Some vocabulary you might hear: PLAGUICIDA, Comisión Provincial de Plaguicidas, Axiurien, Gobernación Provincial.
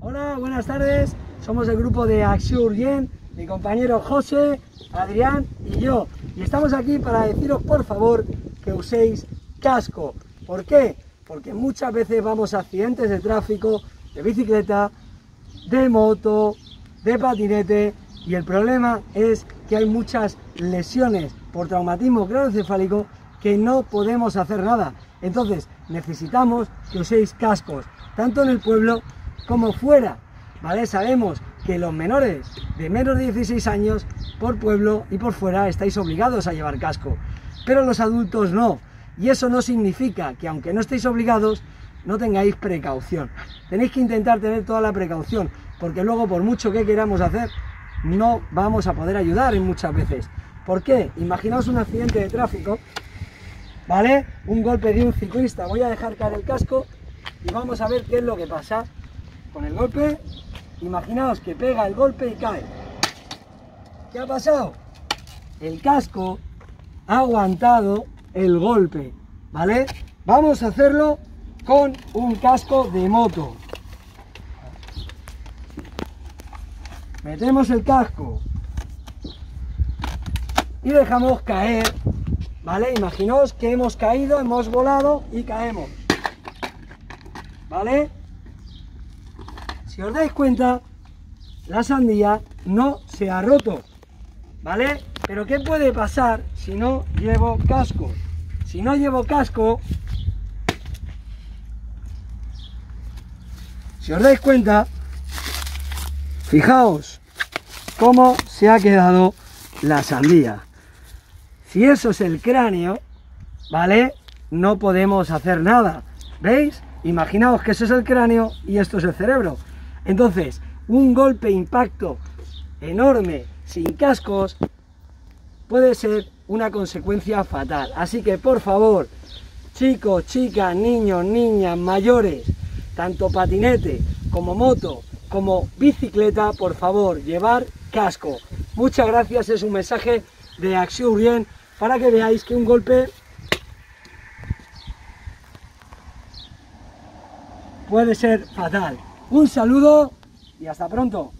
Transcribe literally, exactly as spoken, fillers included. Hola, buenas tardes. Somos el grupo de Axiurien, mi compañero José, Adrián y yo. Y estamos aquí para deciros, por favor, que uséis casco. ¿Por qué? Porque muchas veces vamos a accidentes de tráfico, de bicicleta, de moto, de patinete, y el problema es que hay muchas lesiones por traumatismo craneoencefálico que no podemos hacer nada. Entonces necesitamos que uséis cascos, tanto en el pueblo como fuera, ¿vale? Sabemos que los menores de menos de dieciséis años por pueblo y por fuera estáis obligados a llevar casco, pero los adultos no, y eso no significa que aunque no estéis obligados no tengáis precaución. Tenéis que intentar tener toda la precaución, porque luego por mucho que queramos hacer no vamos a poder ayudar muchas veces. ¿Por qué? Imaginaos un accidente de tráfico, ¿vale? Un golpe de un ciclista. Voy a dejar caer el casco y vamos a ver qué es lo que pasa con el golpe. Imaginaos que pega el golpe y cae. ¿Qué ha pasado? El casco ha aguantado el golpe, ¿vale? Vamos a hacerlo con un casco de moto. Metemos el casco y dejamos caer, ¿vale? Imaginaos que hemos caído, hemos volado y caemos, ¿vale? Si os dais cuenta, la sandía no se ha roto, ¿vale? Pero ¿qué puede pasar si no llevo casco? Si no llevo casco, si os dais cuenta, fijaos cómo se ha quedado la sandía. Si eso es el cráneo, ¿vale? No podemos hacer nada. ¿Veis? Imaginaos que eso es el cráneo y esto es el cerebro. Entonces, un golpe, impacto enorme, sin cascos, puede ser una consecuencia fatal. Así que, por favor, chicos, chicas, niños, niñas, mayores, tanto patinete como moto, como bicicleta, por favor, llevar casco. Muchas gracias, es un mensaje de Axiurien para que veáis que un golpe puede ser fatal. Un saludo y hasta pronto.